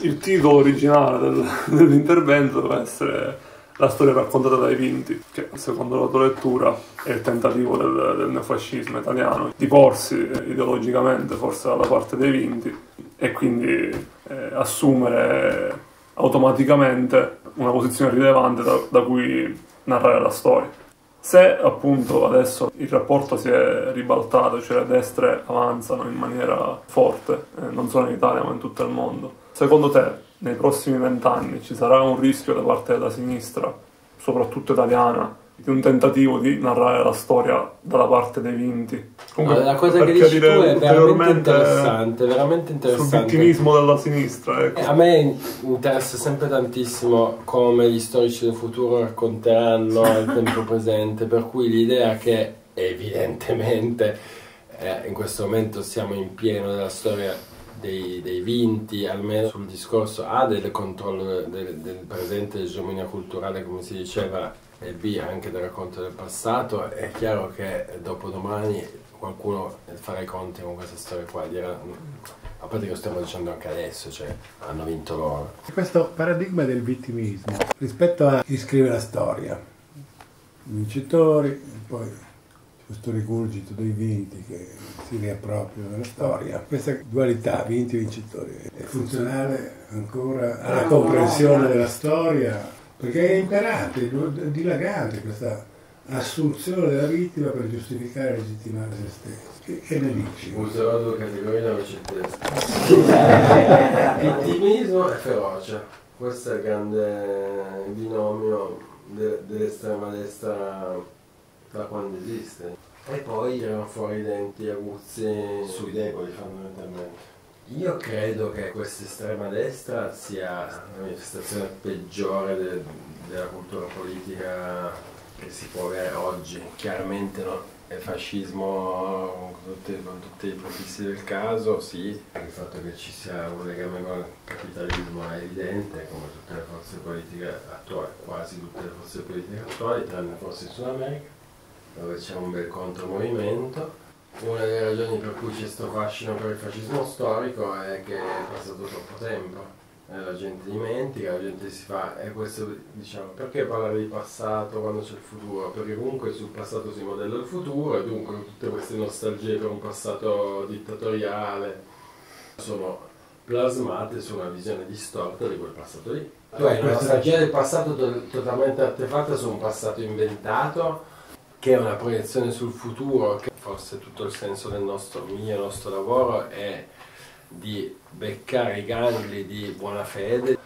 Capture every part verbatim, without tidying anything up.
Il titolo originale del, dell'intervento deve essere La storia raccontata dai vinti, che secondo la tua lettura è il tentativo del, del neofascismo italiano di porsi ideologicamente forse dalla parte dei vinti e quindi eh, assumere automaticamente una posizione rilevante da, da cui narrare la storia. Se appunto adesso il rapporto si è ribaltato, cioè le destre avanzano in maniera forte, eh, non solo in Italia ma in tutto il mondo, secondo te nei prossimi vent'anni ci sarà un rischio da parte della sinistra, soprattutto italiana, di un tentativo di narrare la storia dalla parte dei vinti? Comunque, no, la cosa che dici tu è veramente interessante, veramente interessante. Sul vittimismo della sinistra, ecco. eh, A me interessa sempre tantissimo come gli storici del futuro racconteranno il tempo presente, per cui l'idea che evidentemente eh, in questo momento siamo in pieno della storia Dei, dei vinti, almeno sul discorso A del controllo del, del presente, dell'egemonia culturale come si diceva, e B anche del racconto del passato, è chiaro che dopo domani qualcuno farà i conti con questa storia qua, dirà, a parte che lo stiamo dicendo anche adesso, cioè hanno vinto loro. Questo paradigma del vittimismo rispetto a chi scrive la storia, vincitori, poi questo rigurgito dei vinti che si riappropriano nella storia. Questa dualità vinti e vincitori è funzionale ancora alla comprensione della storia, perché è imperante, dilagante questa assunzione della vittima per giustificare e legittimare se stessi. Che, che ne dici? Userò due categorie da vicentesca. Vittimismo e ferocia. Questo è il grande binomio de dell'estrema destra da quando esiste, e poi tirano fuori i denti aguzzi sui deboli fondamentalmente. Io credo che questa estrema destra sia la manifestazione peggiore de della cultura politica che si può avere oggi. Chiaramente no, è fascismo con tutti i profissi del caso, sì, il fatto che ci sia un legame con il capitalismo è evidente, come tutte le forze politiche attuali, quasi tutte le forze politiche attuali, tranne forse in Sud America, dove c'è un bel contromovimento. Una delle ragioni per cui c'è questo fascino per il fascismo storico è che è passato troppo tempo, la gente dimentica, la gente si fa, e questo diciamo, perché parlare di passato quando c'è il futuro? Perché comunque sul passato si modella il futuro, e dunque tutte queste nostalgie per un passato dittatoriale sono plasmate su una visione distorta di quel passato lì. Tu hai una nostalgia del passato to- totalmente artefatta su un passato inventato, che è una proiezione sul futuro, che forse tutto il senso del nostro, mio, nostro lavoro è di beccare i gangli di buona fede,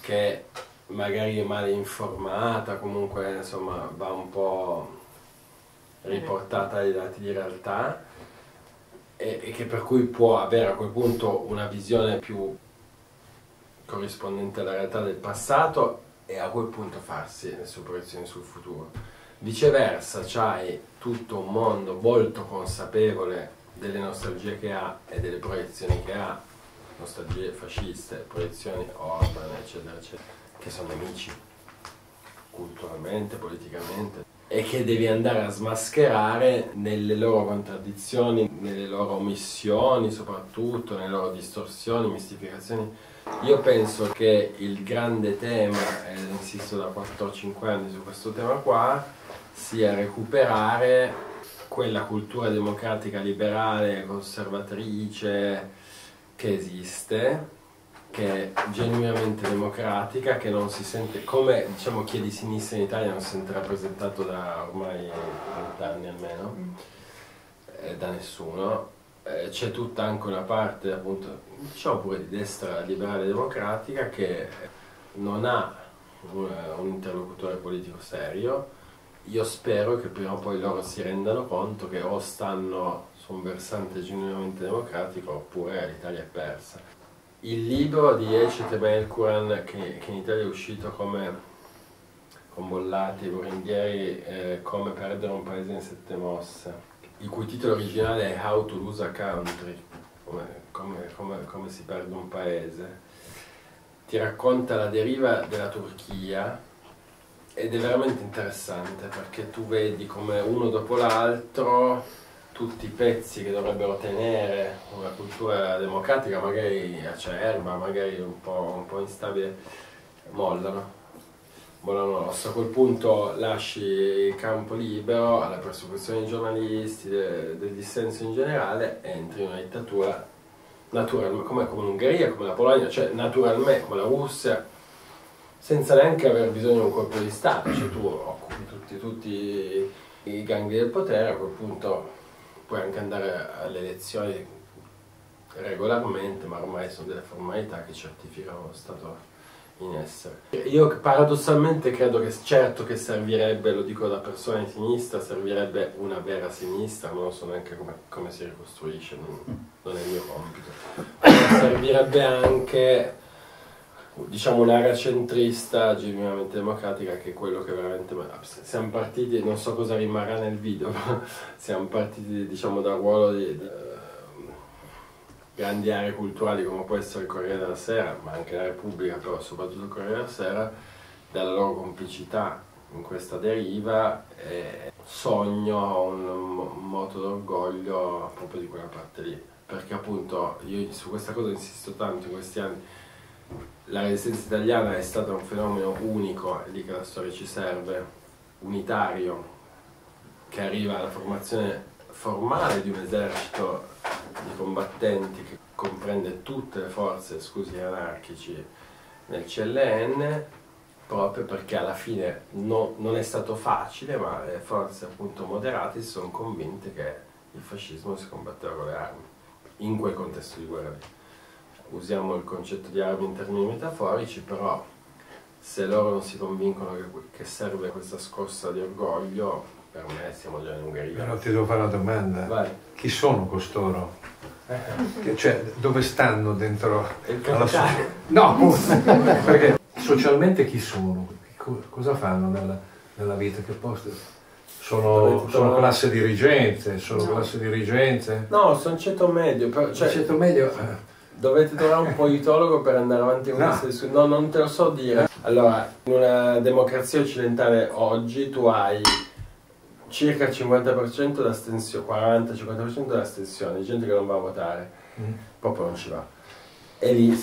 che magari è male informata, comunque insomma va un po' riportata ai dati di realtà, e, e che per cui può avere a quel punto una visione più corrispondente alla realtà del passato, e a quel punto farsi le sue proiezioni sul futuro. Viceversa, c'hai tutto un mondo molto consapevole delle nostalgie che ha e delle proiezioni che ha, nostalgie fasciste, proiezioni Orban, eccetera, eccetera, che sono nemici culturalmente, politicamente, e che devi andare a smascherare nelle loro contraddizioni, nelle loro omissioni soprattutto, nelle loro distorsioni, mistificazioni. Io penso che il grande tema, e insisto da quattro o cinque anni su questo tema qua, sia recuperare quella cultura democratica, liberale, conservatrice che esiste, che è genuinamente democratica, che non si sente, come diciamo chi è di sinistra in Italia non si sente rappresentato da ormai vent'anni almeno, eh, da nessuno. Eh, c'è tutta anche una parte appunto, diciamo pure di destra liberale democratica, che non ha un, un interlocutore politico serio. Io spero che prima o poi loro si rendano conto che o stanno su un versante genuinamente democratico oppure l'Italia è persa. Il libro di Ece Teba, che, che in Italia è uscito come con Bollati e Boringhieri, eh, Come perdere un paese in sette mosse, il cui titolo originale è How to lose a country, come, come, come, come si perde un paese, ti racconta la deriva della Turchia. Ed è veramente interessante, perché tu vedi come uno dopo l'altro tutti i pezzi che dovrebbero tenere una cultura democratica, magari acerba, magari un po', un po' instabile, mollano. Buonanotte, se a quel punto lasci il campo libero alla persecuzione dei giornalisti, de, del dissenso in generale, entri in una dittatura naturalmente, come, come l'Ungheria, come la Polonia, cioè naturalmente come la Russia, senza neanche aver bisogno di un colpo di Stato, cioè tu occupi tutti, tutti i gangli del potere, a quel punto puoi anche andare alle elezioni regolarmente, ma ormai sono delle formalità che certificano lo Stato in essere. Io paradossalmente credo che, certo che servirebbe, lo dico da persona di sinistra, servirebbe una vera sinistra, non so neanche come, come si ricostruisce, non, non è il mio compito, ma servirebbe anche, diciamo, un'area centrista genuinamente democratica, che è quello che veramente... Siamo partiti, non so cosa rimarrà nel video, ma siamo partiti, diciamo, dal ruolo di, di grandi aree culturali come può essere il Corriere della Sera, ma anche la Repubblica, però soprattutto il Corriere della Sera, dalla loro complicità in questa deriva, e sogno un moto d'orgoglio proprio di quella parte lì, perché appunto io su questa cosa insisto tanto in questi anni. La resistenza italiana è stata un fenomeno unico, è lì che la storia ci serve, unitario, che arriva alla formazione formale di un esercito di combattenti che comprende tutte le forze, scusi, anarchici nel C L N, proprio perché alla fine no, non è stato facile, ma le forze appunto moderate si sono convinte che il fascismo si combatteva con le armi, in quel contesto di guerra. Usiamo il concetto di armi in termini metaforici, però se loro non si convincono che, che serve questa scossa di orgoglio, per me siamo già in Ungheria. Però ti devo fare una domanda. Vai. Chi sono costoro? Che, cioè, dove stanno dentro? Il capitale. So no, perché socialmente chi sono? Cosa fanno nella, nella vita? Che posto? Sono, sono classe dirigente? Sono no. classe dirigente? No, sono ceto medio. Però, cioè, ceto medio? Eh. Dovete trovare un politologo per andare avanti con questa discussione. No, non te lo so dire. Allora, in una democrazia occidentale oggi tu hai circa il cinquanta per cento d'astensione, quaranta cinquanta per cento d'astensione, di gente che non va a votare, mm. proprio non ci va. E lì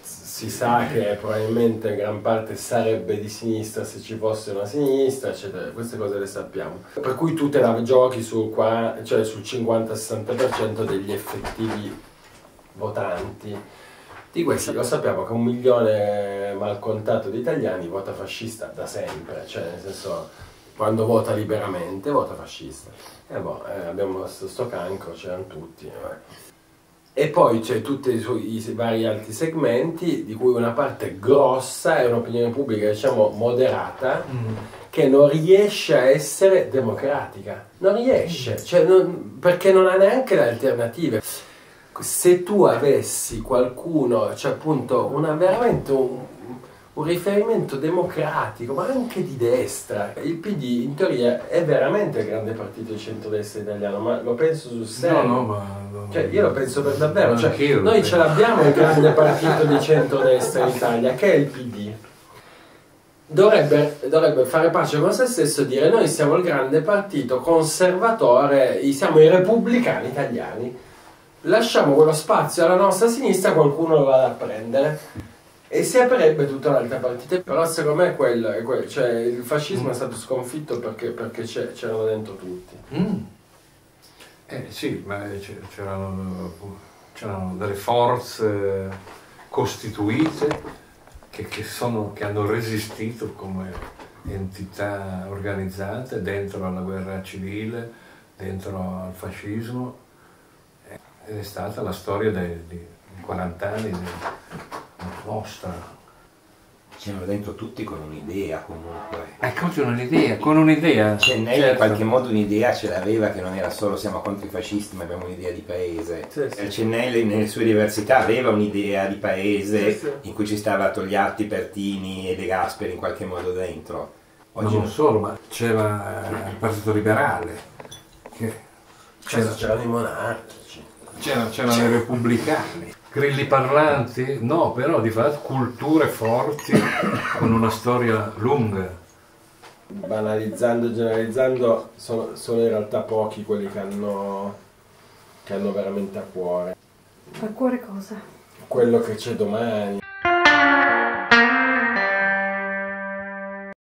si sa che probabilmente in gran parte sarebbe di sinistra se ci fosse una sinistra, eccetera, queste cose le sappiamo. Per cui tu te la giochi sul, cioè sul cinquanta sessanta per cento degli effettivi votanti. Di questi lo sappiamo che un milione malcontato di italiani vota fascista da sempre, cioè nel senso... Quando vota liberamente, vota fascista. E eh boh, eh, abbiamo sto cancro, c'erano tutti. Eh. E poi c'è tutti i, i, i vari altri segmenti, di cui una parte grossa è un'opinione pubblica, diciamo, moderata, mm. che non riesce a essere democratica. Non riesce, cioè non, perché non ha neanche le alternative. Se tu avessi qualcuno, cioè appunto, una, veramente... Un, un riferimento democratico, ma anche di destra. Il P D in teoria è veramente il grande partito di centrodestra italiano, ma lo penso sul serio. No, no, ma... No, cioè, io lo penso per davvero. Cioè, noi ce l'abbiamo il grande partito di centrodestra in Italia, che è il P D. Dovrebbe, dovrebbe fare pace con se stesso e dire noi siamo il grande partito conservatore, siamo i repubblicani italiani. Lasciamo quello spazio alla nostra sinistra, qualcuno lo vada a prendere. E si aprirebbe tutta un'altra partita, però secondo me è quello, è quello. Cioè, il fascismo mm. è stato sconfitto perché, perché c'erano dentro tutti. Mm. Eh sì, ma c'erano delle forze costituite che, che, sono, che hanno resistito come entità organizzate dentro alla guerra civile, dentro al fascismo, ed è stata la storia dei, dei quaranta anni. Dei, nostra. C'erano dentro tutti con un'idea comunque. Ecco, c'è un'idea, con un'idea. Cioè, lei certo. in qualche modo un'idea ce l'aveva, che non era solo siamo contro i fascisti ma abbiamo un'idea di paese. Sì, sì. Cennelli nelle sue diversità aveva un'idea di paese sì, sì. in cui ci stava Togliatti, Pertini e De Gasperi in qualche modo dentro. Oggi ma non solo, ma c'era il Partito Liberale. C'erano i monarchici. C'erano i repubblicani. Grilli parlanti? No, però di fatto culture forti con una storia lunga. banalizzando e generalizzando, sono, sono in realtà pochi quelli che hanno, che hanno veramente a cuore. A cuore cosa? Quello che c'è domani.